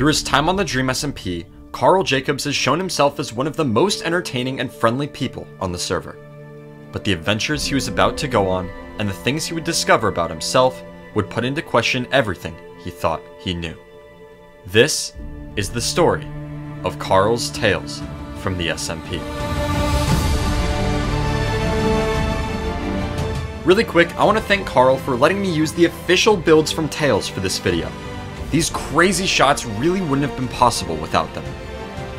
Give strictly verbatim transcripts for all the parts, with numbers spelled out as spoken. Through his time on the Dream S M P, Karl Jacobs has shown himself as one of the most entertaining and friendly people on the server. But the adventures he was about to go on, and the things he would discover about himself, would put into question everything he thought he knew. This is the story of Karl's Tales from the S M P. Really quick, I want to thank Karl for letting me use the official builds from Tales for this video. These crazy shots really wouldn't have been possible without them.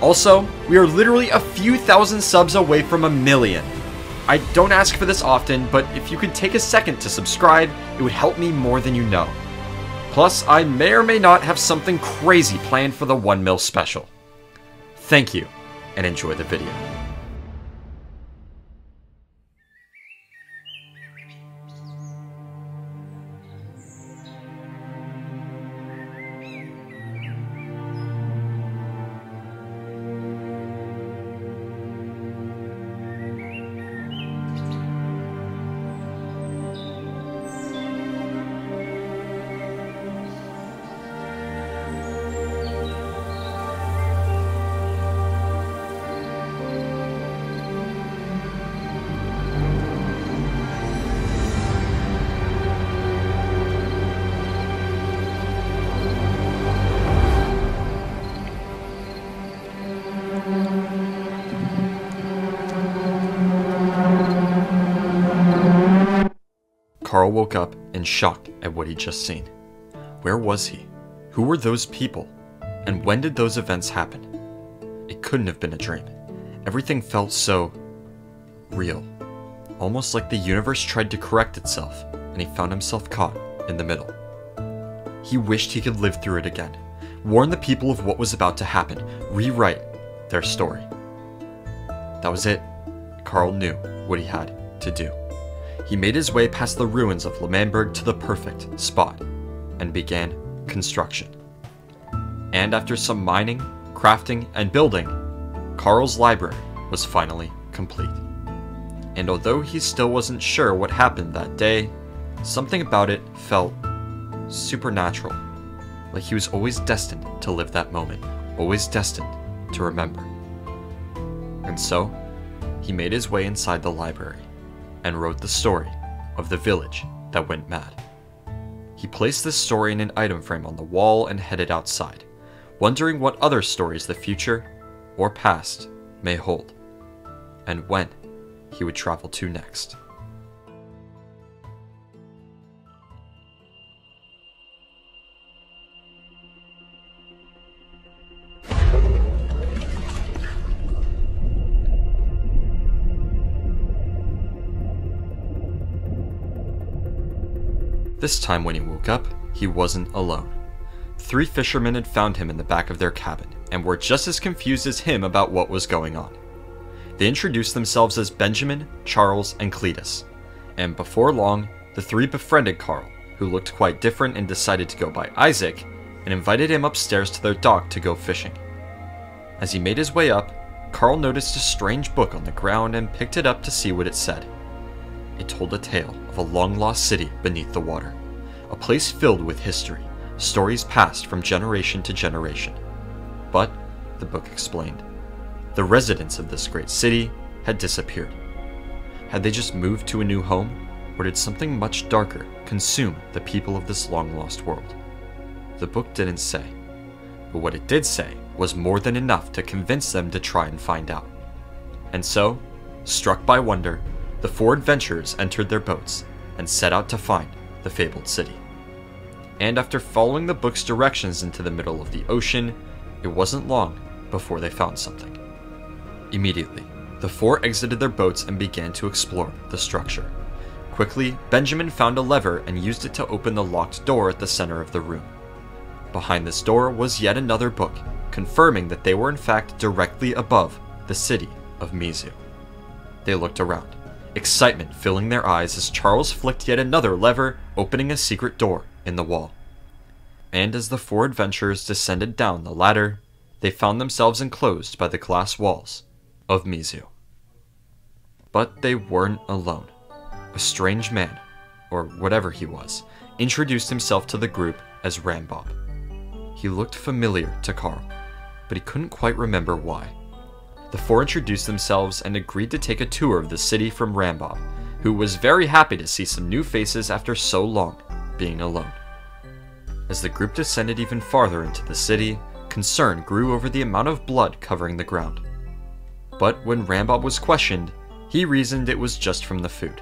Also, we are literally a few thousand subs away from a million. I don't ask for this often, but if you could take a second to subscribe, it would help me more than you know. Plus, I may or may not have something crazy planned for the one mil special. Thank you, and enjoy the video. Karl woke up in shock at what he'd just seen. Where was he? Who were those people? And when did those events happen? It couldn't have been a dream. Everything felt so real. Almost like the universe tried to correct itself, and he found himself caught in the middle. He wished he could live through it again, warn the people of what was about to happen, rewrite their story. That was it. Karl knew what he had to do. He made his way past the ruins of L'Manberg to the perfect spot, and began construction. And after some mining, crafting, and building, Karl's library was finally complete. And although he still wasn't sure what happened that day, something about it felt supernatural, like he was always destined to live that moment, always destined to remember. And so, he made his way inside the library, and wrote the story of the village that went mad. He placed this story in an item frame on the wall and headed outside, wondering what other stories the future or past may hold, and when he would travel to next. This time when he woke up, he wasn't alone. Three fishermen had found him in the back of their cabin, and were just as confused as him about what was going on. They introduced themselves as Benjamin, Charles, and Cletus, and before long, the three befriended Karl, who looked quite different and decided to go by Isaac, and invited him upstairs to their dock to go fishing. As he made his way up, Karl noticed a strange book on the ground and picked it up to see what it said. It told a tale of a long-lost city beneath the water, a place filled with history, stories passed from generation to generation. But, the book explained, the residents of this great city had disappeared. Had they just moved to a new home, or did something much darker consume the people of this long-lost world? The book didn't say, but what it did say was more than enough to convince them to try and find out. And so, struck by wonder, the four adventurers entered their boats and set out to find the fabled city. And after following the book's directions into the middle of the ocean, it wasn't long before they found something. Immediately, the four exited their boats and began to explore the structure. Quickly, Benjamin found a lever and used it to open the locked door at the center of the room. Behind this door was yet another book, confirming that they were in fact directly above the city of Mizu. They looked around, excitement filling their eyes as Charles flicked yet another lever, opening a secret door in the wall. And as the four adventurers descended down the ladder, they found themselves enclosed by the glass walls of Mizu. But they weren't alone. A strange man, or whatever he was, introduced himself to the group as Rambob. He looked familiar to Karl, but he couldn't quite remember why. The four introduced themselves and agreed to take a tour of the city from Rambob, who was very happy to see some new faces after so long being alone. As the group descended even farther into the city, concern grew over the amount of blood covering the ground. But when Rambob was questioned, he reasoned it was just from the food.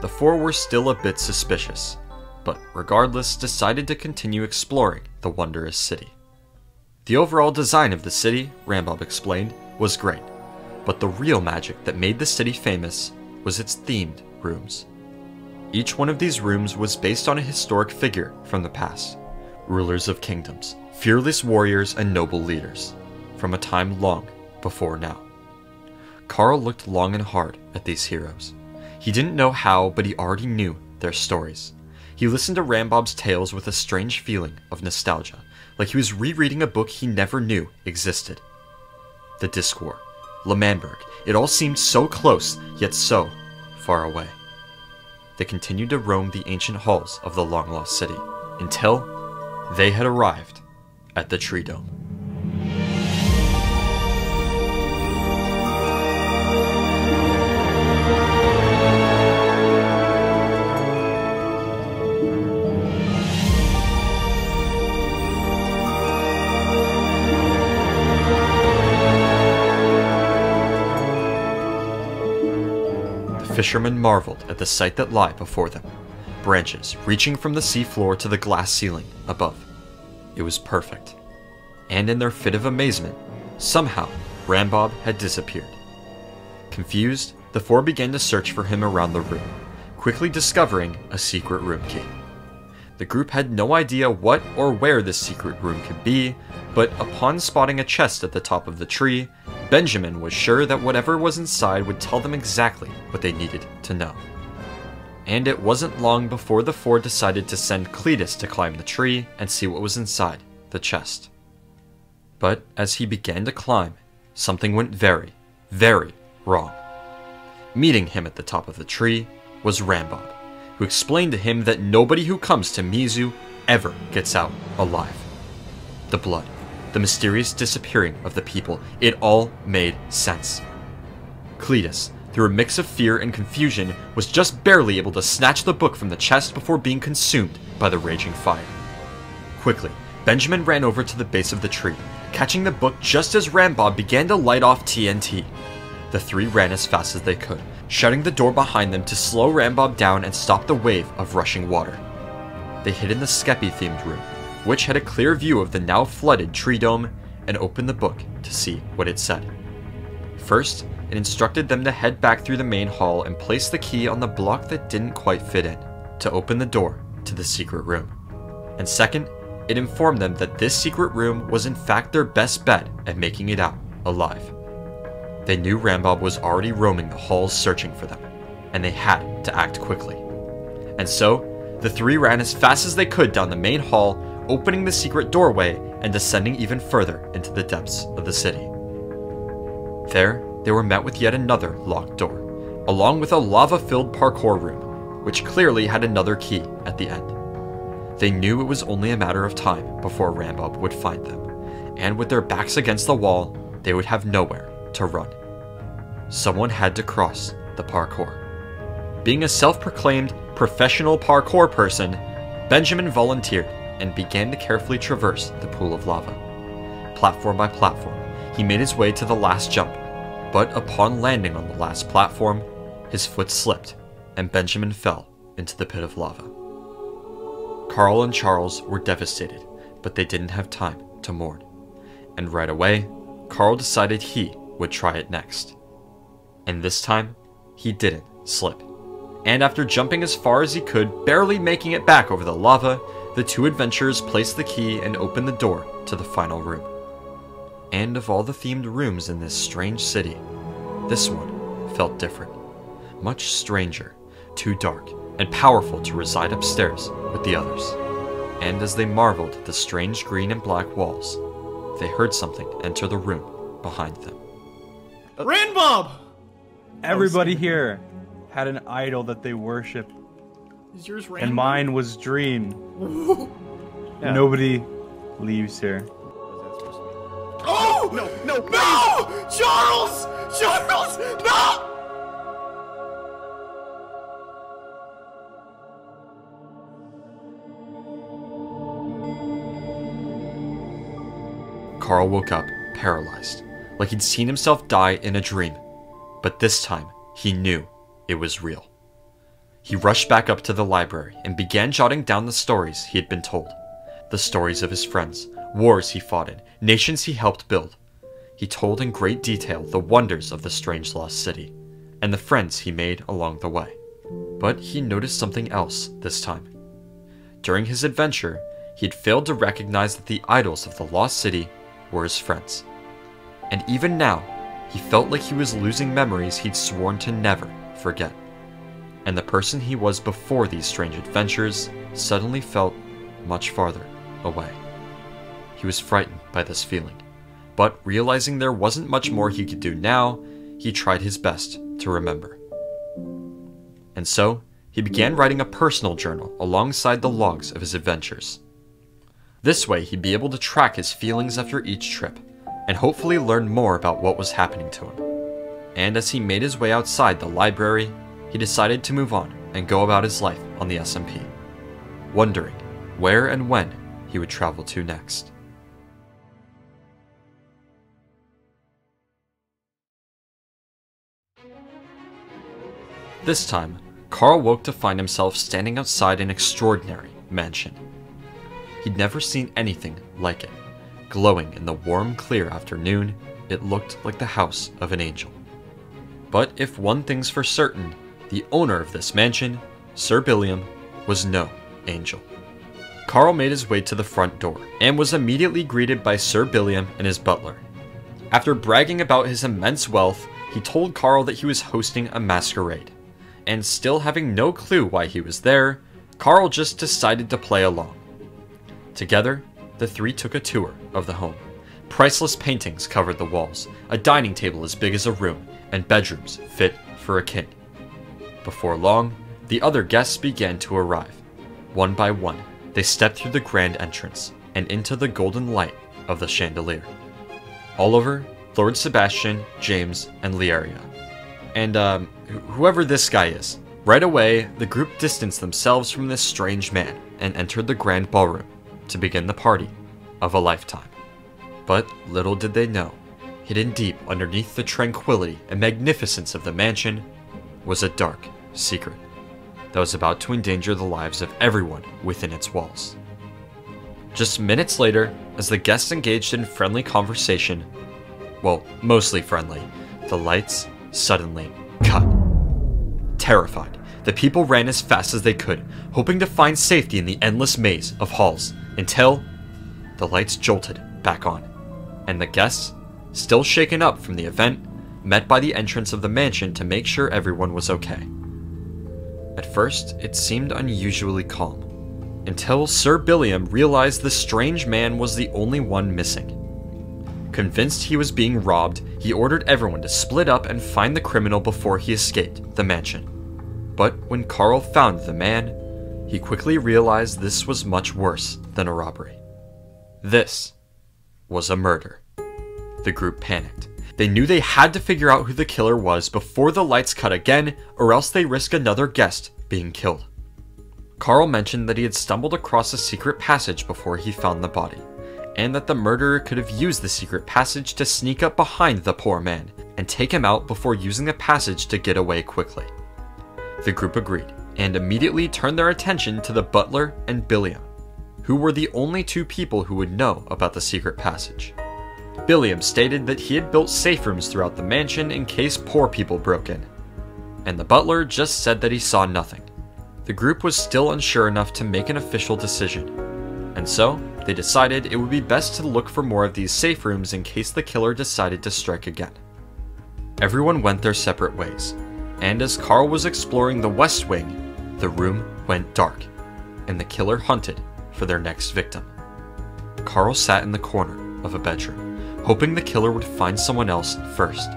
The four were still a bit suspicious, but regardless decided to continue exploring the wondrous city. The overall design of the city, Rambob explained, was great, but the real magic that made the city famous was its themed rooms. Each one of these rooms was based on a historic figure from the past, rulers of kingdoms, fearless warriors and noble leaders, from a time long before now. Karl looked long and hard at these heroes. He didn't know how, but he already knew their stories. He listened to Rambob's tales with a strange feeling of nostalgia, like he was rereading a book he never knew existed. The Disc War, L'Manberg, it all seemed so close, yet so far away. They continued to roam the ancient halls of the long-lost city, until they had arrived at the Tree Dome. Fishermen marveled at the sight that lay before them, branches reaching from the seafloor to the glass ceiling above. It was perfect. And in their fit of amazement, somehow Rambob had disappeared. Confused, the four began to search for him around the room, quickly discovering a secret room key. The group had no idea what or where this secret room could be, but upon spotting a chest at the top of the tree, Benjamin was sure that whatever was inside would tell them exactly what they needed to know. And it wasn't long before the four decided to send Cletus to climb the tree and see what was inside the chest. But as he began to climb, something went very, very wrong. Meeting him at the top of the tree was Rambob, who explained to him that nobody who comes to Mizu ever gets out alive. The blood, the mysterious disappearing of the people, it all made sense. Cletus, through a mix of fear and confusion, was just barely able to snatch the book from the chest before being consumed by the raging fire. Quickly, Benjamin ran over to the base of the tree, catching the book just as Rambob began to light off T N T. The three ran as fast as they could, shutting the door behind them to slow Rambob down and stop the wave of rushing water. They hid in the Skeppy-themed room, which had a clear view of the now flooded tree dome, and opened the book to see what it said. First, it instructed them to head back through the main hall and place the key on the block that didn't quite fit in to open the door to the secret room. And second, it informed them that this secret room was in fact their best bet at making it out alive. They knew Rambob was already roaming the halls searching for them, and they had to act quickly. And so, the three ran as fast as they could down the main hall, opening the secret doorway and descending even further into the depths of the city. There, they were met with yet another locked door, along with a lava-filled parkour room, which clearly had another key at the end. They knew it was only a matter of time before Rambob would find them, and with their backs against the wall, they would have nowhere to run. Someone had to cross the parkour. Being a self-proclaimed professional parkour person, Benjamin volunteered and began to carefully traverse the pool of lava. Platform by platform, he made his way to the last jump, but upon landing on the last platform, his foot slipped and Benjamin fell into the pit of lava. Karl and Charles were devastated, but they didn't have time to mourn. And right away, Karl decided he would try it next. And this time, he didn't slip. And after jumping as far as he could, barely making it back over the lava, the two adventurers placed the key and opened the door to the final room. And of all the themed rooms in this strange city, this one felt different. Much stranger, too dark, and powerful to reside upstairs with the others. And as they marveled at the strange green and black walls, they heard something enter the room behind them. Rambob! Everybody here had an idol that they worship. Is yours Rambob? And mine was Dream. Yeah. Nobody leaves her. Oh! No! No! No! No! Charles! Charles! No! Karl woke up, paralyzed, like he'd seen himself die in a dream. But this time, he knew it was real. He rushed back up to the library and began jotting down the stories he had been told. The stories of his friends, wars he fought in, nations he helped build. He told in great detail the wonders of the strange lost city, and the friends he made along the way. But he noticed something else this time. During his adventure, he had failed to recognize that the idols of the lost city were his friends. And even now, he felt like he was losing memories he'd sworn to never forget. And the person he was before these strange adventures suddenly felt much farther away. He was frightened by this feeling, but realizing there wasn't much more he could do now, he tried his best to remember. And so, he began writing a personal journal alongside the logs of his adventures. This way, he'd be able to track his feelings after each trip, and hopefully learn more about what was happening to him. And as he made his way outside the library, he decided to move on and go about his life on the S M P, wondering where and when he would travel to next. This time, Karl woke to find himself standing outside an extraordinary mansion. He'd never seen anything like it. Glowing in the warm, clear afternoon, it looked like the house of an angel. But if one thing's for certain, the owner of this mansion, Sir Billiam, was no angel. Karl made his way to the front door and was immediately greeted by Sir Billiam and his butler. After bragging about his immense wealth, he told Karl that he was hosting a masquerade. And still having no clue why he was there, Karl just decided to play along. Together, the three took a tour of the home. Priceless paintings covered the walls, a dining table as big as a room, and bedrooms fit for a king. Before long, the other guests began to arrive. One by one, they stepped through the grand entrance and into the golden light of the chandelier. Oliver, Lord Sebastian, James, and Liaria. And um, wh whoever this guy is. Right away, the group distanced themselves from this strange man and entered the grand ballroom to begin the party of a lifetime. But little did they know, hidden deep underneath the tranquility and magnificence of the mansion was a dark secret that was about to endanger the lives of everyone within its walls. Just minutes later, as the guests engaged in friendly conversation, well, mostly friendly, the lights suddenly cut. Terrified, the people ran as fast as they could, hoping to find safety in the endless maze of halls, until the lights jolted back on, and the guests, still shaken up from the event, met by the entrance of the mansion to make sure everyone was okay. At first, it seemed unusually calm, until Sir Billiam realized the strange man was the only one missing. Convinced he was being robbed, he ordered everyone to split up and find the criminal before he escaped the mansion. But when Karl found the man, he quickly realized this was much worse than a robbery. This was a murder. The group panicked. They knew they had to figure out who the killer was before the lights cut again, or else they risk another guest being killed. Karl mentioned that he had stumbled across a secret passage before he found the body, and that the murderer could have used the secret passage to sneak up behind the poor man and take him out before using the passage to get away quickly. The group agreed, and immediately turned their attention to the butler and Billiam, who were the only two people who would know about the secret passage. Billiam stated that he had built safe rooms throughout the mansion in case poor people broke in, and the butler just said that he saw nothing. The group was still unsure enough to make an official decision, and so they decided it would be best to look for more of these safe rooms in case the killer decided to strike again. Everyone went their separate ways, and as Karl was exploring the West Wing, the room went dark, and the killer hunted for their next victim. Karl sat in the corner of a bedroom, hoping the killer would find someone else first,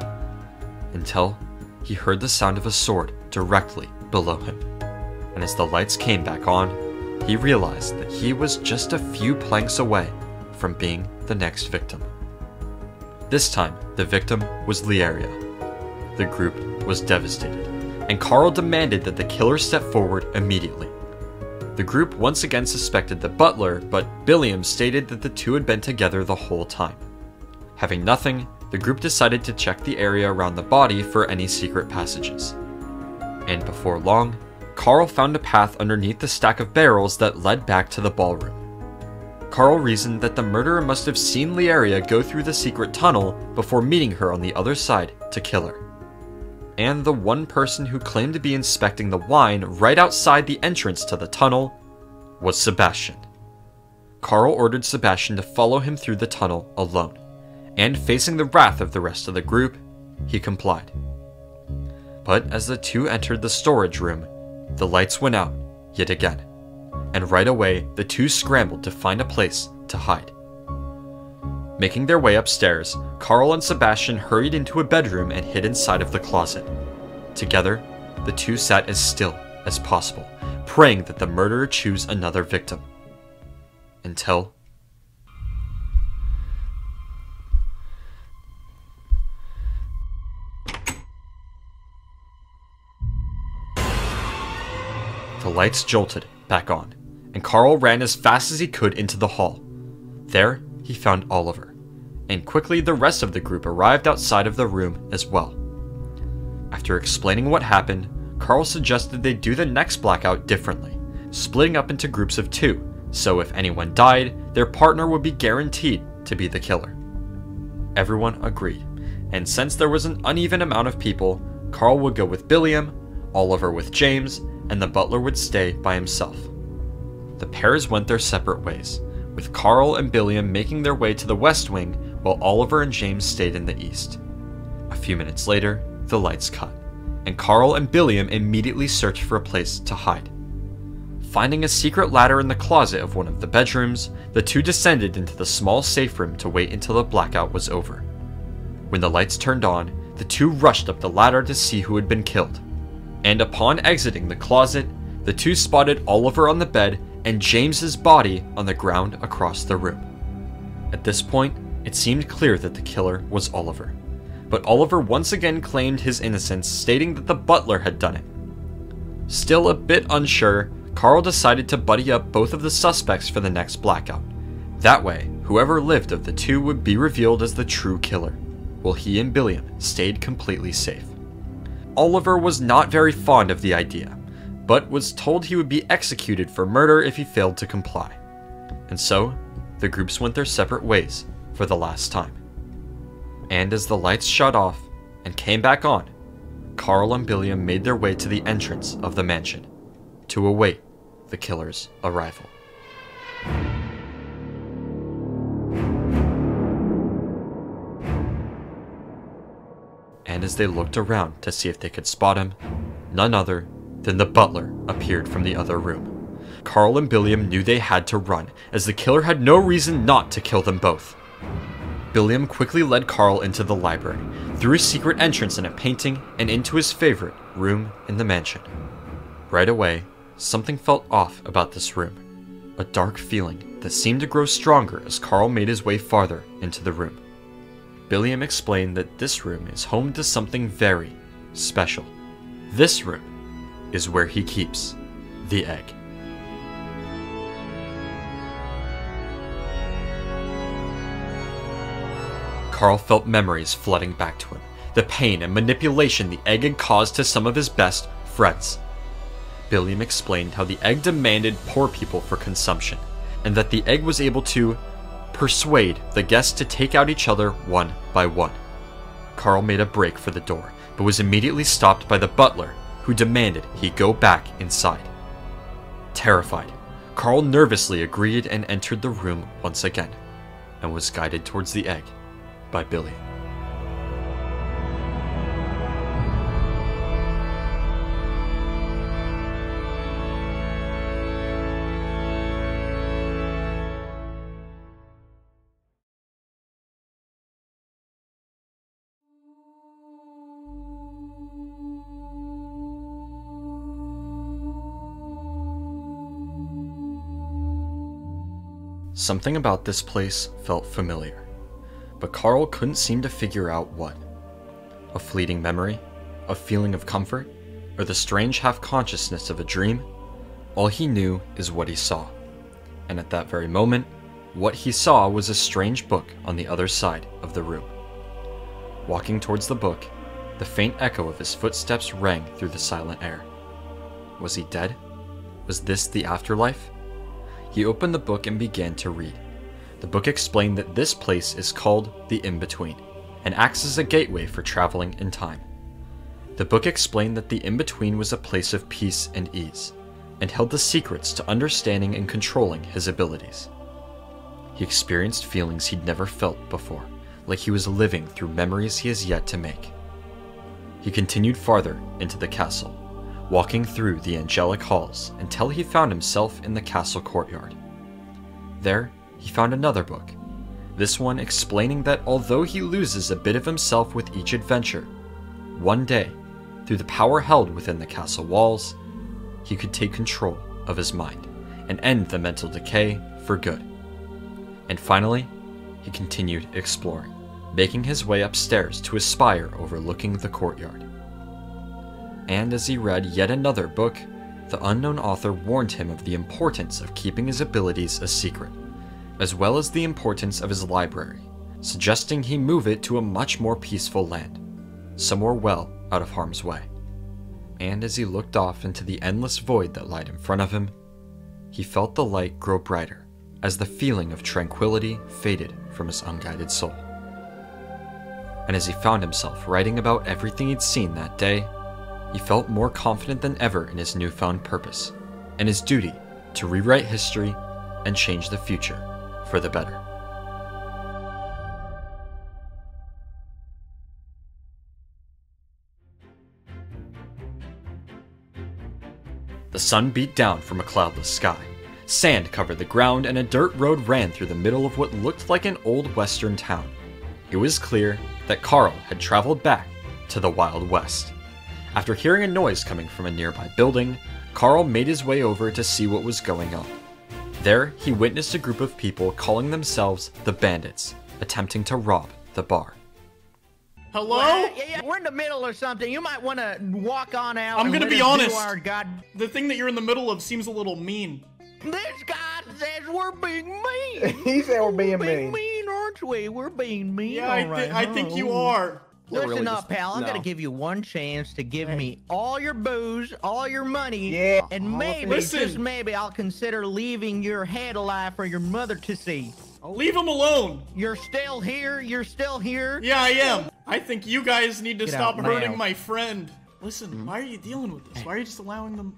until he heard the sound of a sword directly below him, and as the lights came back on, he realized that he was just a few planks away from being the next victim. This time, the victim was Learia. The group was devastated, and Karl demanded that the killer step forward immediately. The group once again suspected the butler, but Billiam stated that the two had been together the whole time. Having nothing, the group decided to check the area around the body for any secret passages. And before long, Karl found a path underneath the stack of barrels that led back to the ballroom. Karl reasoned that the murderer must have seen Learia go through the secret tunnel before meeting her on the other side to kill her. And the one person who claimed to be inspecting the wine right outside the entrance to the tunnel was Sebastian. Karl ordered Sebastian to follow him through the tunnel alone, and facing the wrath of the rest of the group, he complied. But as the two entered the storage room, the lights went out yet again, and right away the two scrambled to find a place to hide. Making their way upstairs, Karl and Sebastian hurried into a bedroom and hid inside of the closet. Together, the two sat as still as possible, praying that the murderer choose another victim. Until... the lights jolted back on, and Karl ran as fast as he could into the hall. There, he found Oliver, and quickly the rest of the group arrived outside of the room as well. After explaining what happened, Karl suggested they do the next blackout differently, splitting up into groups of two, so if anyone died, their partner would be guaranteed to be the killer. Everyone agreed, and since there was an uneven amount of people, Karl would go with Billiam, Oliver with James, and the butler would stay by himself. The pairs went their separate ways, with Karl and Billiam making their way to the West Wing while Oliver and James stayed in the East. A few minutes later, the lights cut, and Karl and Billiam immediately searched for a place to hide. Finding a secret ladder in the closet of one of the bedrooms, the two descended into the small safe room to wait until the blackout was over. When the lights turned on, the two rushed up the ladder to see who had been killed, and upon exiting the closet, the two spotted Oliver on the bed and James's body on the ground across the room. At this point, it seemed clear that the killer was Oliver, but Oliver once again claimed his innocence, stating that the butler had done it. Still a bit unsure, Karl decided to buddy up both of the suspects for the next blackout. That way, whoever lived of the two would be revealed as the true killer, while he and Billiam stayed completely safe. Oliver was not very fond of the idea, but was told he would be executed for murder if he failed to comply. And so, the groups went their separate ways for the last time. And as the lights shut off and came back on, Karl and Billiam made their way to the entrance of the mansion to await the killer's arrival. And as they looked around to see if they could spot him, none other Then the butler appeared from the other room. Karl and Billiam knew they had to run, as the killer had no reason not to kill them both. Billiam quickly led Karl into the library, through a secret entrance in a painting, and into his favorite room in the mansion. Right away, something felt off about this room, a dark feeling that seemed to grow stronger as Karl made his way farther into the room. Billiam explained that this room is home to something very special. This room is where he keeps the egg. Karl felt memories flooding back to him, the pain and manipulation the egg had caused to some of his best friends. Billiam explained how the egg demanded poor people for consumption, and that the egg was able to persuade the guests to take out each other one by one. Karl made a break for the door, but was immediately stopped by the butler, who demanded he go back inside. Terrified, Karl nervously agreed and entered the room once again, and was guided towards the egg by Billy. Something about this place felt familiar, but Karl couldn't seem to figure out what. A fleeting memory, a feeling of comfort, or the strange half-consciousness of a dream? All he knew is what he saw. And at that very moment, what he saw was a strange book on the other side of the room. Walking towards the book, the faint echo of his footsteps rang through the silent air. Was he dead? Was this the afterlife? He opened the book and began to read. The book explained that this place is called the Inbetween, and acts as a gateway for traveling in time. The book explained that the in-between was a place of peace and ease, and held the secrets to understanding and controlling his abilities. He experienced feelings he'd never felt before, like he was living through memories he has yet to make. He continued farther into the castle, walking through the angelic halls until he found himself in the castle courtyard. There, he found another book, this one explaining that although he loses a bit of himself with each adventure, one day, through the power held within the castle walls, he could take control of his mind and end the mental decay for good. And finally, he continued exploring, making his way upstairs to a spire overlooking the courtyard. And as he read yet another book, the unknown author warned him of the importance of keeping his abilities a secret, as well as the importance of his library, suggesting he move it to a much more peaceful land, somewhere well out of harm's way. And as he looked off into the endless void that lied in front of him, he felt the light grow brighter as the feeling of tranquility faded from his unguided soul. And as he found himself writing about everything he'd seen that day, he felt more confident than ever in his newfound purpose and his duty to rewrite history and change the future for the better. The sun beat down from a cloudless sky. Sand covered the ground and a dirt road ran through the middle of what looked like an old western town. It was clear that Karl had traveled back to the Wild West. After hearing a noise coming from a nearby building, Karl made his way over to see what was going on. There, he witnessed a group of people calling themselves the Bandits, attempting to rob the bar. Hello? Well, yeah, yeah. We're in the middle or something. You might want to walk on out. I'm going to be honest. God... The thing that you're in the middle of seems a little mean. This guy says we're being mean. He said we're being, we're being mean. mean, aren't we? We're being mean. Yeah, all I, right, th huh? I think you are. Listen really up, just, pal. I'm no. going to give you one chance to give hey. me all your booze, all your money, yeah. and maybe, Listen. just maybe, I'll consider leaving your head alive for your mother to see. Leave him alone. You're still here. You're still here. Yeah, I am. I think you guys need to Get stop out, hurting my friend. Listen, mm-hmm. why are you dealing with this? Why are you just allowing them?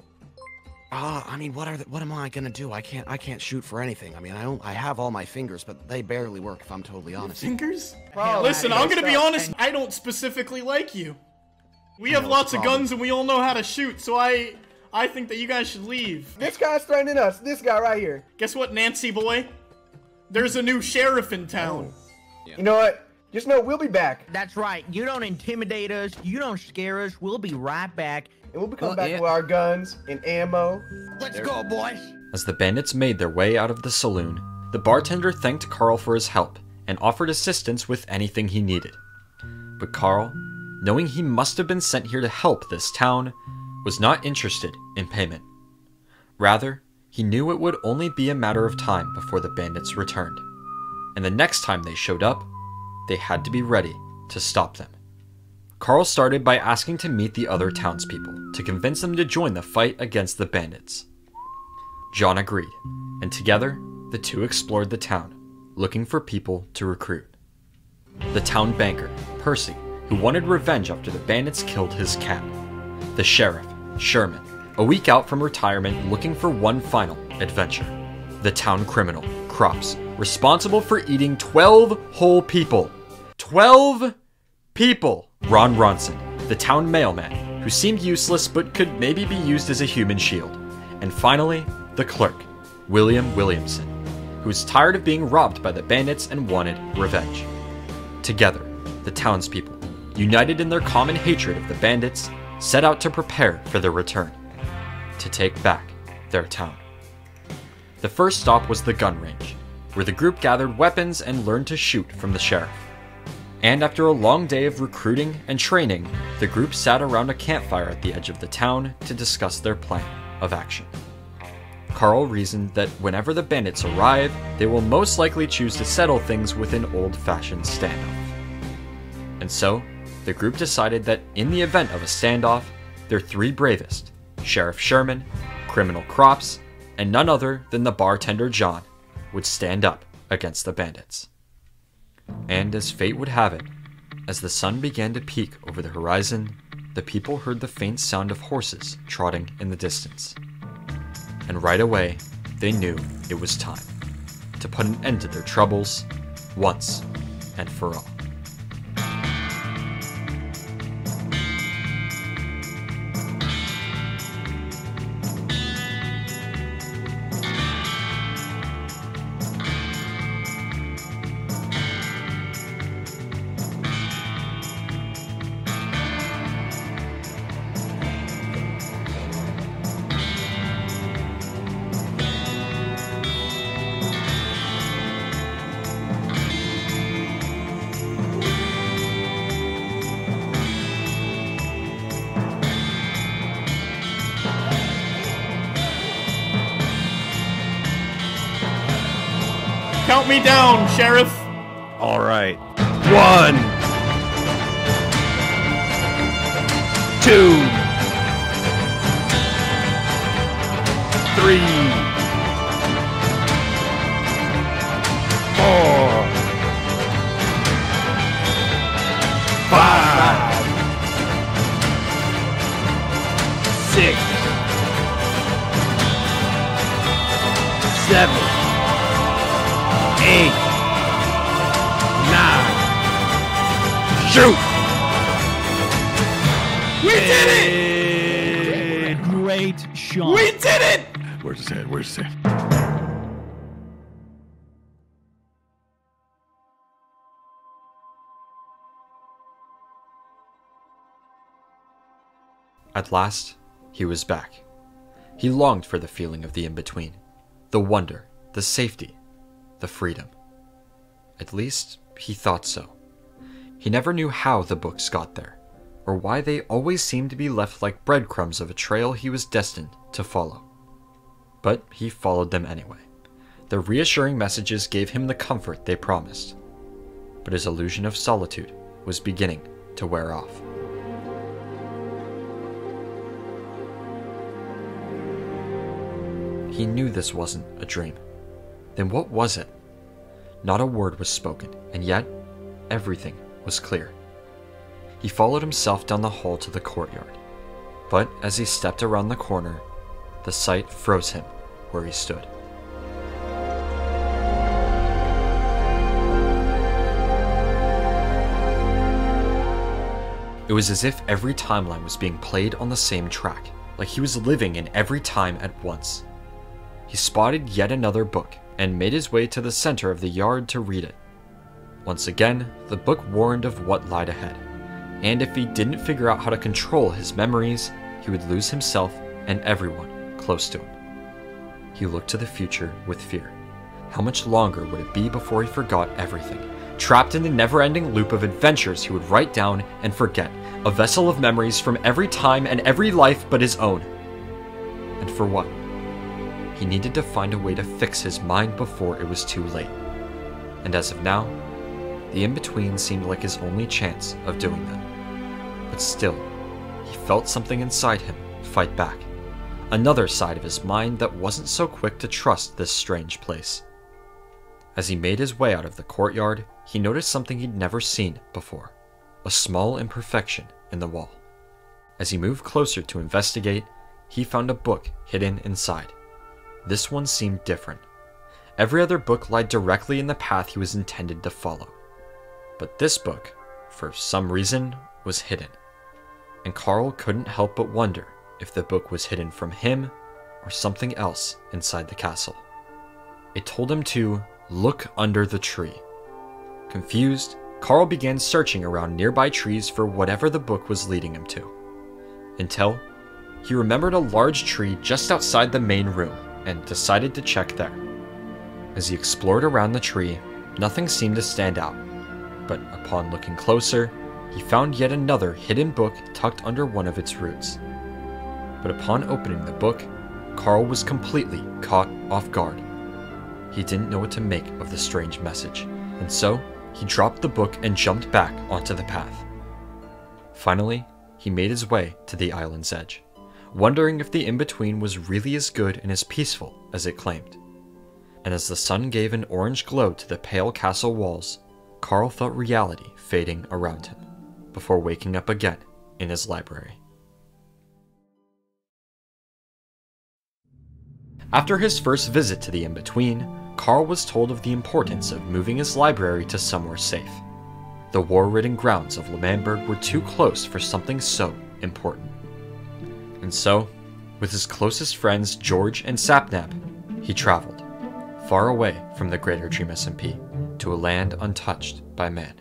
Ah, uh, I mean, what are the, what am I gonna do? I can't I can't shoot for anything. I mean, I don't, I have all my fingers, but they barely work. If I'm totally honest. Your fingers? Bro, listen, I'm gonna be honest. I don't specifically like you. We have lots of guns and we all know how to shoot. So I I think that you guys should leave. This guy's threatening us. This guy right here. Guess what, Nancy boy? There's a new sheriff in town. Oh. Yeah. You know what? Just know we'll be back. That's right. You don't intimidate us. You don't scare us. We'll be right back. And we'll be coming well, back with our guns and ammo. Let's There's... go, boys. As the bandits made their way out of the saloon, the bartender thanked Karl for his help and offered assistance with anything he needed. But Karl, knowing he must have been sent here to help this town, was not interested in payment. Rather, he knew it would only be a matter of time before the bandits returned, and the next time they showed up, they had to be ready to stop them. Karl started by asking to meet the other townspeople to convince them to join the fight against the bandits. John agreed, and together, the two explored the town, looking for people to recruit. The town banker, Percy, who wanted revenge after the bandits killed his cat. The sheriff, Sherman, a week out from retirement looking for one final adventure. The town criminal, Crops, responsible for eating twelve whole people. twelve people! Ron Ronson, the town mailman, who seemed useless but could maybe be used as a human shield. And finally, the clerk, William Williamson, who was tired of being robbed by the bandits and wanted revenge. Together, the townspeople, united in their common hatred of the bandits, set out to prepare for their return, to take back their town. The first stop was the gun range, where the group gathered weapons and learned to shoot from the sheriff. And after a long day of recruiting and training, the group sat around a campfire at the edge of the town to discuss their plan of action. Karl reasoned that whenever the bandits arrive, they will most likely choose to settle things with an old-fashioned standoff. And so, the group decided that in the event of a standoff, their three bravest, Sheriff Sherman, Criminal Crops, and none other than the bartender John, would stand up against the bandits. And as fate would have it, as the sun began to peak over the horizon, the people heard the faint sound of horses trotting in the distance. And right away, they knew it was time to put an end to their troubles once and for all. Count me down, Sheriff! Alright. One! Two! Three! Four! Five! Six! Seven! Eight, nine, shoot! We did it! Great shot. We did it! Where's his head? Where's his head? At last, he was back. He longed for the feeling of the in-between, the wonder, the safety, the freedom. At least, he thought so. He never knew how the books got there, or why they always seemed to be left like breadcrumbs of a trail he was destined to follow. But he followed them anyway. The reassuring messages gave him the comfort they promised. But his illusion of solitude was beginning to wear off. He knew this wasn't a dream. Then what was it? Not a word was spoken, and yet everything was clear. He followed himself down the hall to the courtyard, but as he stepped around the corner, the sight froze him where he stood. It was as if every timeline was being played on the same track, like he was living in every time at once. He spotted yet another book and made his way to the center of the yard to read it. Once again, the book warned of what lied ahead, and if he didn't figure out how to control his memories, he would lose himself and everyone close to him. He looked to the future with fear. How much longer would it be before he forgot everything? Trapped in the never-ending loop of adventures he would write down and forget, a vessel of memories from every time and every life but his own. And for what? He needed to find a way to fix his mind before it was too late. And as of now, the in-between seemed like his only chance of doing that. But still, he felt something inside him fight back. Another side of his mind that wasn't so quick to trust this strange place. As he made his way out of the courtyard, he noticed something he'd never seen before. A small imperfection in the wall. As he moved closer to investigate, he found a book hidden inside. This one seemed different. Every other book lied directly in the path he was intended to follow. But this book, for some reason, was hidden. And Karl couldn't help but wonder if the book was hidden from him or something else inside the castle. It told him to look under the tree. Confused, Karl began searching around nearby trees for whatever the book was leading him to. Until he remembered a large tree just outside the main room, and decided to check there. As he explored around the tree, nothing seemed to stand out, but upon looking closer, he found yet another hidden book tucked under one of its roots. But upon opening the book, Karl was completely caught off guard. He didn't know what to make of the strange message, and so he dropped the book and jumped back onto the path. Finally, he made his way to the island's edge, wondering if the in-between was really as good and as peaceful as it claimed. And as the sun gave an orange glow to the pale castle walls, Karl felt reality fading around him, before waking up again in his library. After his first visit to the in-between, Karl was told of the importance of moving his library to somewhere safe. The war-ridden grounds of L'Manberg were too close for something so important. And so, with his closest friends George and Sapnap, he traveled, far away from the greater Dream S M P, to a land untouched by man.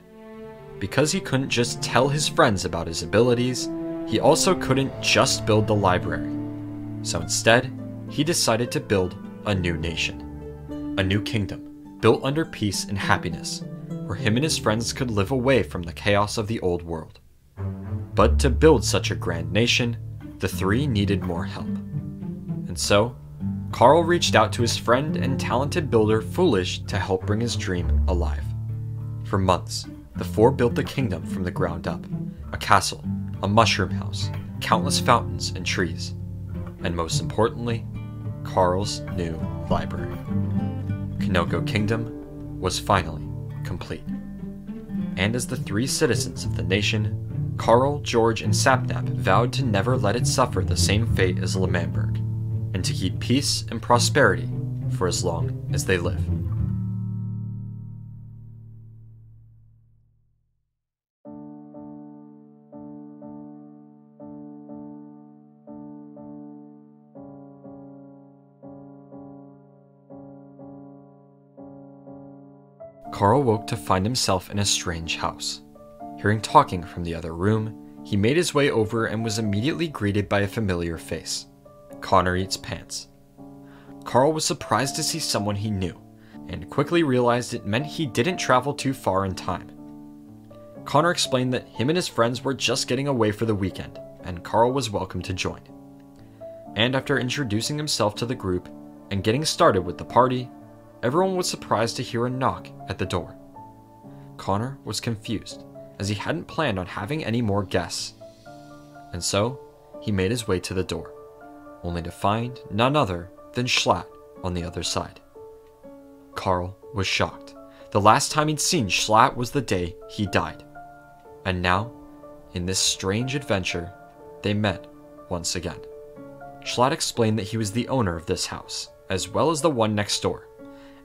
Because he couldn't just tell his friends about his abilities, he also couldn't just build the library. So instead, he decided to build a new nation, a new kingdom, built under peace and happiness, where him and his friends could live away from the chaos of the old world. But to build such a grand nation, the three needed more help. And so, Karl reached out to his friend and talented builder Foolish to help bring his dream alive. For months, the four built the kingdom from the ground up, a castle, a mushroom house, countless fountains and trees, and most importantly, Karl's new library. Kinoko Kingdom was finally complete. And as the three citizens of the nation, Karl, George, and Sapnap vowed to never let it suffer the same fate as L'Manberg, and to keep peace and prosperity for as long as they live. Karl woke to find himself in a strange house. Hearing talking from the other room, he made his way over and was immediately greeted by a familiar face. Connor Eats Pants. Karl was surprised to see someone he knew, and quickly realized it meant he didn't travel too far in time. Connor explained that him and his friends were just getting away for the weekend, and Karl was welcome to join. And after introducing himself to the group and getting started with the party, everyone was surprised to hear a knock at the door. Connor was confused, as he hadn't planned on having any more guests, and so he made his way to the door, only to find none other than Schlatt on the other side. Karl was shocked. The last time he'd seen Schlatt was the day he died. And now, in this strange adventure, they met once again. Schlatt explained that he was the owner of this house, as well as the one next door,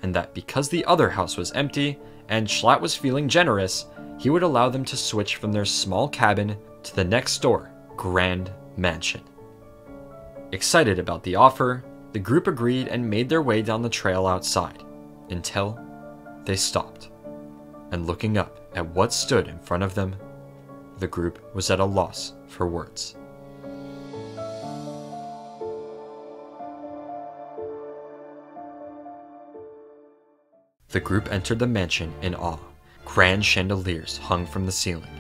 and that because the other house was empty and Schlatt was feeling generous, he would allow them to switch from their small cabin to the next door grand mansion. Excited about the offer, the group agreed and made their way down the trail outside, until they stopped. And looking up at what stood in front of them, the group was at a loss for words. The group entered the mansion in awe. Grand chandeliers hung from the ceiling,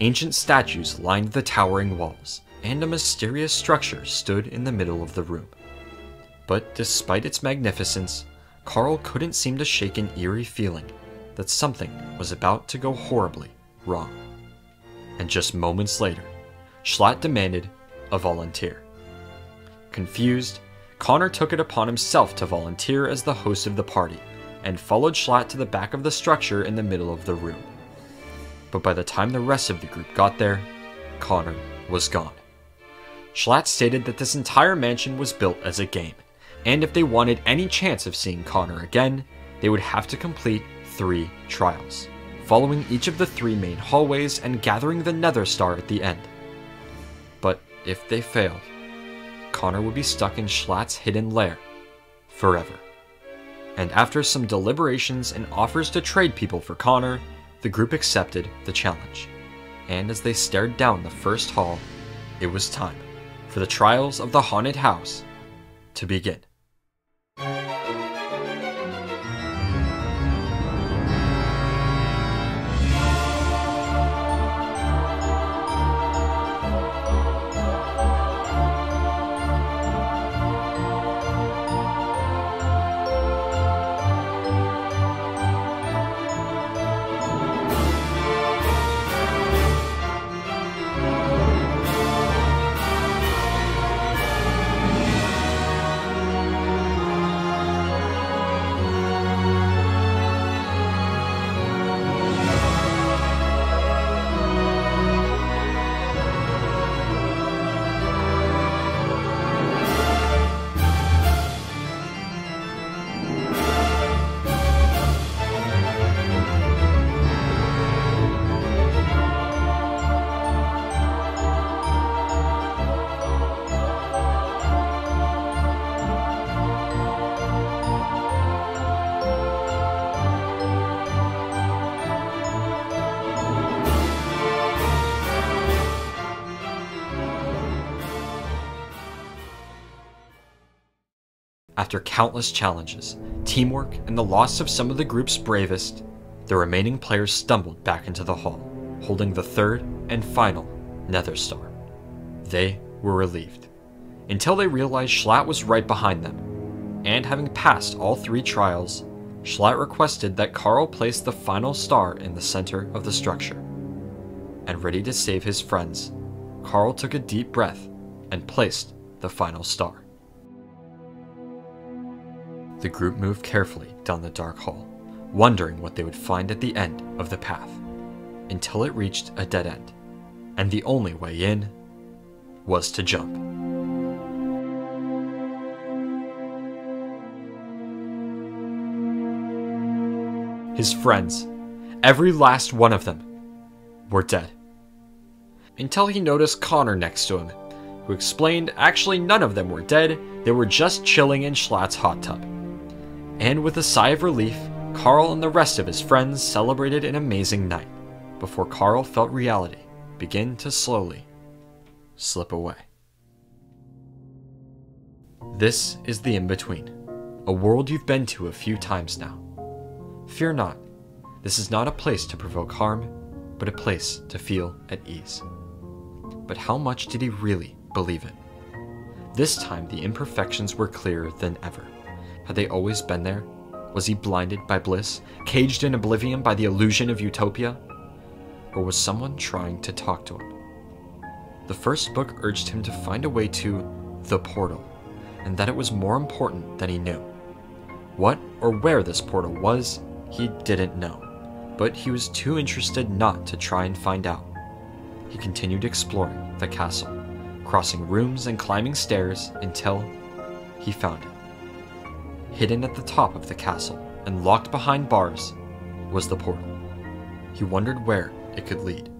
ancient statues lined the towering walls, and a mysterious structure stood in the middle of the room. But despite its magnificence, Karl couldn't seem to shake an eerie feeling that something was about to go horribly wrong. And just moments later, Schlatt demanded a volunteer. Confused, Connor took it upon himself to volunteer as the host of the party, and followed Schlatt to the back of the structure in the middle of the room. But by the time the rest of the group got there, Connor was gone. Schlatt stated that this entire mansion was built as a game, and if they wanted any chance of seeing Connor again, they would have to complete three trials, following each of the three main hallways and gathering the Nether Star at the end. But if they failed, Connor would be stuck in Schlatt's hidden lair forever. And after some deliberations and offers to trade people for Connor, the group accepted the challenge. And as they stared down the first hall, it was time for the trials of the haunted house to begin. After countless challenges, teamwork, and the loss of some of the group's bravest, the remaining players stumbled back into the hall, holding the third and final Nether Star. They were relieved, until they realized Schlatt was right behind them, and having passed all three trials, Schlatt requested that Karl place the final star in the center of the structure. And ready to save his friends, Karl took a deep breath and placed the final star. The group moved carefully down the dark hall, wondering what they would find at the end of the path, until it reached a dead end, and the only way in was to jump. His friends, every last one of them, were dead. Until he noticed Connor next to him, who explained actually none of them were dead, they were just chilling in Schlatt's hot tub. And with a sigh of relief, Karl and the rest of his friends celebrated an amazing night, before Karl felt reality begin to slowly slip away. This is the In-Between, a world you've been to a few times now. Fear not, this is not a place to provoke harm, but a place to feel at ease. But how much did he really believe it? This time the imperfections were clearer than ever. Had they always been there? Was he blinded by bliss, caged in oblivion by the illusion of utopia? Or was someone trying to talk to him? The first book urged him to find a way to the portal, and that it was more important than he knew. What or where this portal was, he didn't know, but he was too interested not to try and find out. He continued exploring the castle, crossing rooms and climbing stairs until he found it. Hidden at the top of the castle and locked behind bars was the portal. He wondered where it could lead,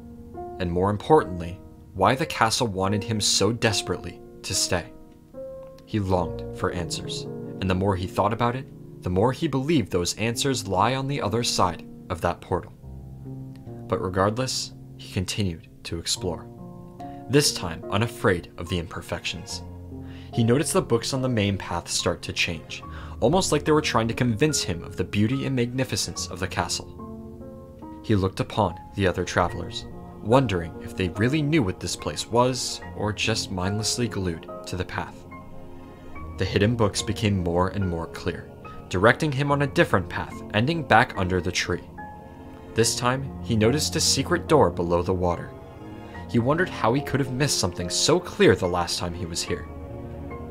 and more importantly, why the castle wanted him so desperately to stay. He longed for answers, and the more he thought about it, the more he believed those answers lie on the other side of that portal. But regardless, he continued to explore, this time unafraid of the imperfections. He noticed the books on the main path start to change, almost like they were trying to convince him of the beauty and magnificence of the castle. He looked upon the other travelers, wondering if they really knew what this place was or just mindlessly glued to the path. The hidden books became more and more clear, directing him on a different path ending back under the tree. This time, he noticed a secret door below the water. He wondered how he could have missed something so clear the last time he was here.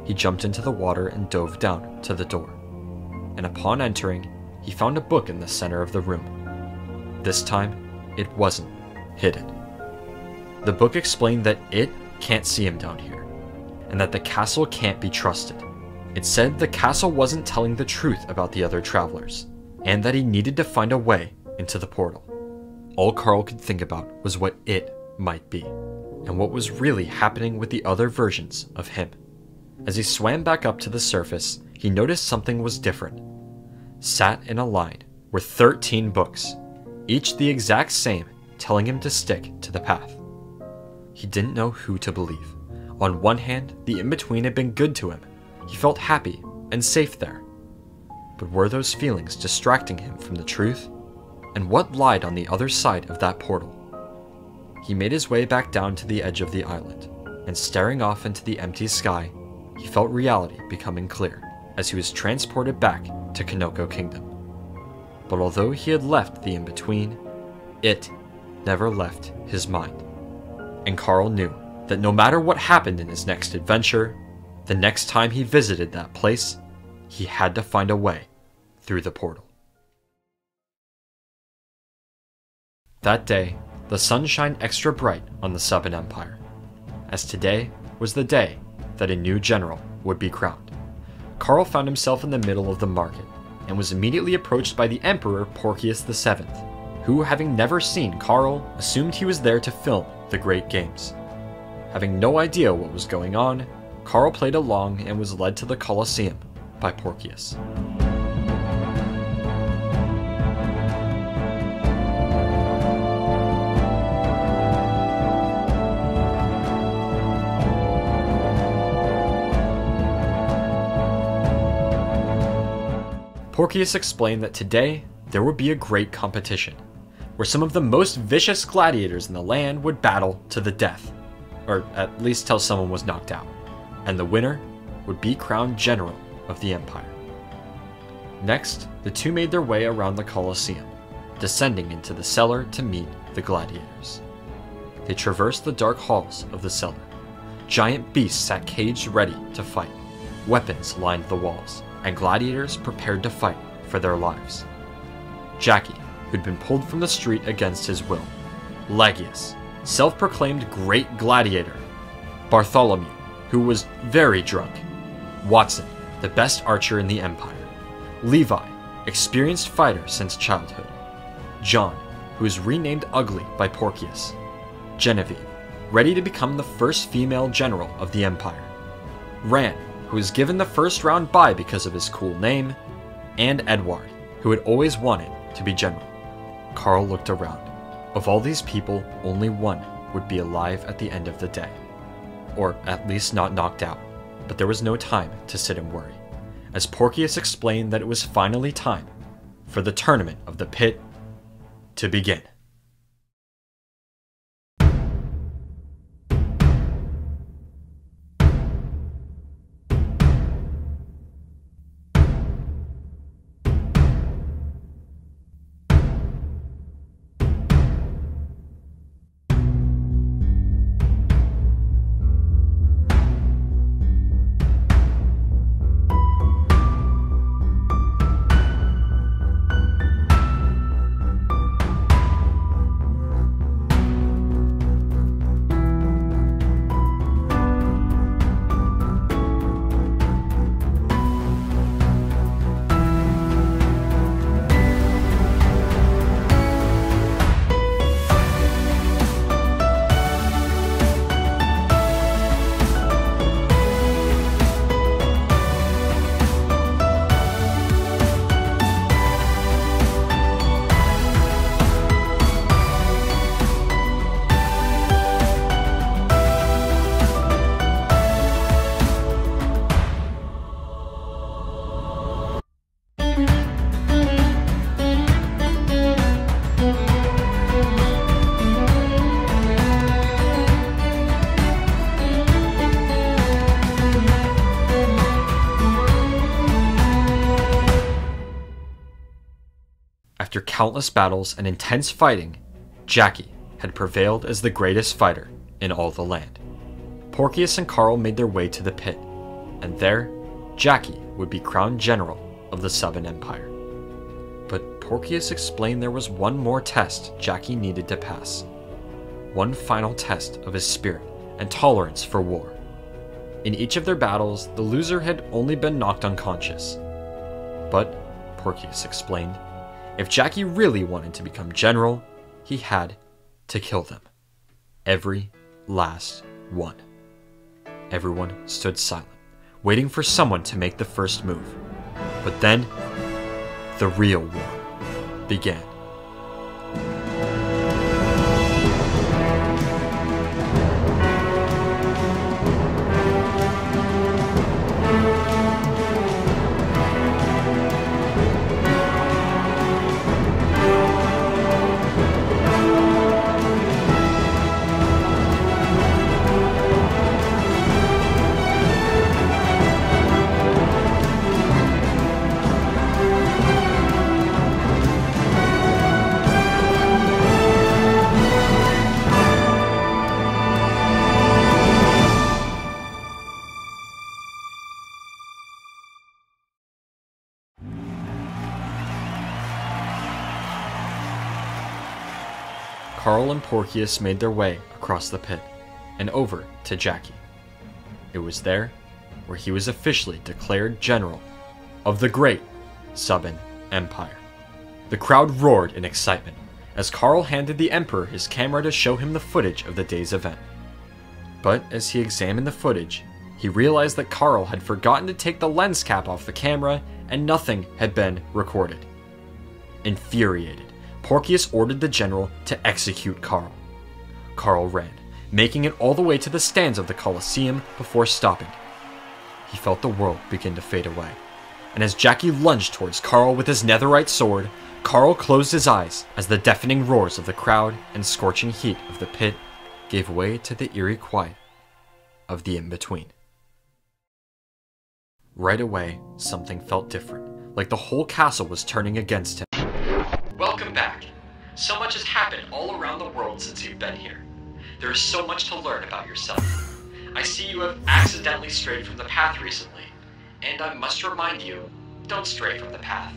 He jumped into the water and dove down to the door, and upon entering, he found a book in the center of the room. This time, it wasn't hidden. The book explained that it can't see him down here, and that the castle can't be trusted. It said the castle wasn't telling the truth about the other travelers, and that he needed to find a way into the portal. All Karl could think about was what it might be, and what was really happening with the other versions of him. As he swam back up to the surface, he noticed something was different. Sat in a line were thirteen books, each the exact same, telling him to stick to the path. He didn't know who to believe. On one hand, the In-Between had been good to him. He felt happy and safe there. But were those feelings distracting him from the truth? And what lied on the other side of that portal? He made his way back down to the edge of the island, and staring off into the empty sky, he felt reality becoming clear as he was transported back to Kinoko Kingdom. But although he had left the In-Between, it never left his mind. And Karl knew that no matter what happened in his next adventure, the next time he visited that place, he had to find a way through the portal. That day, the sun shined extra bright on the Seven Empire, as today was the day that a new general would be crowned. Karl found himself in the middle of the market, and was immediately approached by the Emperor Porcius the seventh, who, having never seen Karl, assumed he was there to film the Great Games. Having no idea what was going on, Karl played along and was led to the Colosseum by Porcius. Porcius explained that today there would be a great competition, where some of the most vicious gladiators in the land would battle to the death, or at least till someone was knocked out, and the winner would be crowned general of the empire. Next, the two made their way around the Colosseum, descending into the cellar to meet the gladiators. They traversed the dark halls of the cellar. Giant beasts sat caged ready to fight. Weapons lined the walls, and gladiators prepared to fight for their lives. Jackie, who'd been pulled from the street against his will. Lagius, self-proclaimed great gladiator. Bartholomew, who was very drunk. Watson, the best archer in the empire. Levi, experienced fighter since childhood. John, who is renamed Ugly by Porcius. Genevieve, ready to become the first female general of the empire. Ran, who was given the first round bye because of his cool name. And Edward, who had always wanted to be general. Karl looked around. Of all these people, only one would be alive at the end of the day. Or at least not knocked out. But there was no time to sit and worry, as Porcius explained that it was finally time for the Tournament of the Pit to begin. After countless battles and intense fighting, Jackie had prevailed as the greatest fighter in all the land. Porcius and Karl made their way to the pit, and there, Jackie would be crowned general of the Seven Empire. But Porcius explained there was one more test Jackie needed to pass. One final test of his spirit and tolerance for war. In each of their battles, the loser had only been knocked unconscious. But, Porcius explained, if Jackie really wanted to become general, he had to kill them. Every last one. Everyone stood silent, waiting for someone to make the first move. But then, the real war began. Karl and Porcius made their way across the pit, and over to Jackie. It was there where he was officially declared general of the great Seven Empire. The crowd roared in excitement, as Karl handed the Emperor his camera to show him the footage of the day's event. But as he examined the footage, he realized that Karl had forgotten to take the lens cap off the camera, and nothing had been recorded. Infuriated, Porcius ordered the general to execute Karl. Karl ran, making it all the way to the stands of the Colosseum before stopping. He felt the world begin to fade away, and as Jackie lunged towards Karl with his netherite sword, Karl closed his eyes as the deafening roars of the crowd and scorching heat of the pit gave way to the eerie quiet of the in-between. Right away, something felt different, like the whole castle was turning against him. Welcome back. So much has happened all around the world since you've been here. There is so much to learn about yourself. I see you have accidentally strayed from the path recently, and I must remind you, don't stray from the path.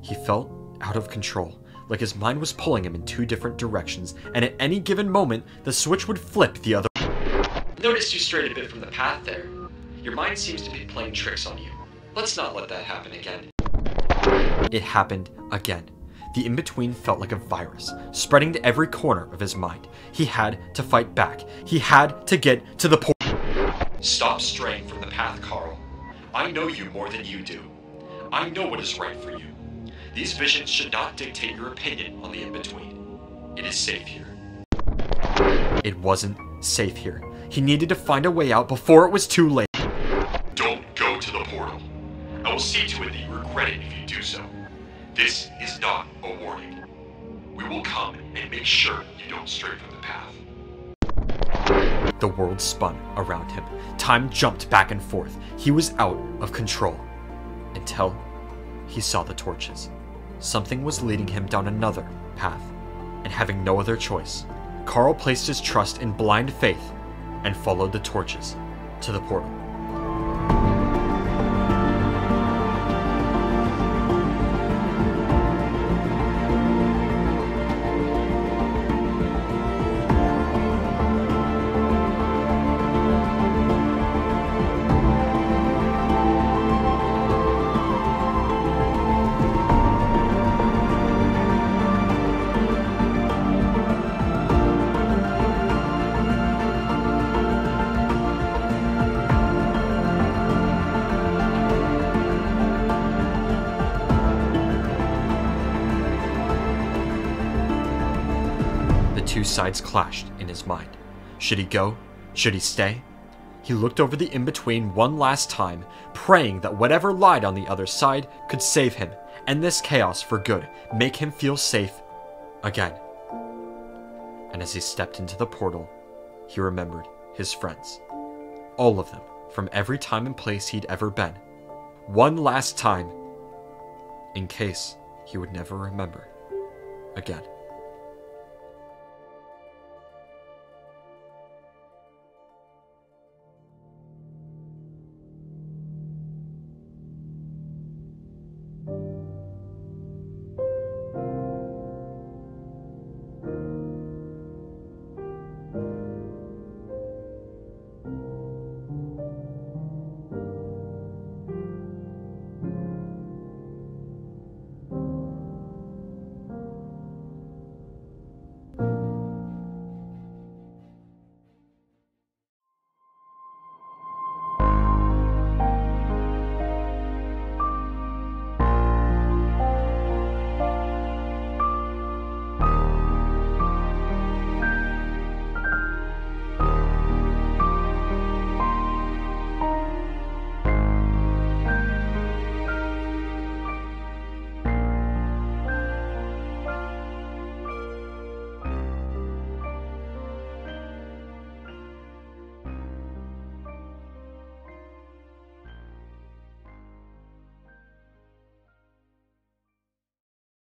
He felt out of control, like his mind was pulling him in two different directions, and at any given moment, the switch would flip the other way. Noticed you strayed a bit from the path there. Your mind seems to be playing tricks on you. Let's not let that happen again. It happened again. The in-between felt like a virus, spreading to every corner of his mind. He had to fight back. He had to get to the point. Stop straying from the path, Karl. I know you more than you do. I know what is right for you. These visions should not dictate your opinion on the in-between. It is safe here. It wasn't safe here. He needed to find a way out before it was too late. Don't go to the portal. I will see to it that you regret it if you do so. This is not a warning. We will come and make sure you don't stray from the path. The world spun around him. Time jumped back and forth. He was out of control. Until he saw the torches. Something was leading him down another path, and having no other choice, Karl placed his trust in blind faith and followed the torches to the portal. Two sides clashed in his mind. Should he go? Should he stay? He looked over the in-between one last time, praying that whatever lied on the other side could save him, end this chaos for good, make him feel safe again. And as he stepped into the portal, he remembered his friends. All of them, from every time and place he'd ever been. One last time, in case he would never remember again.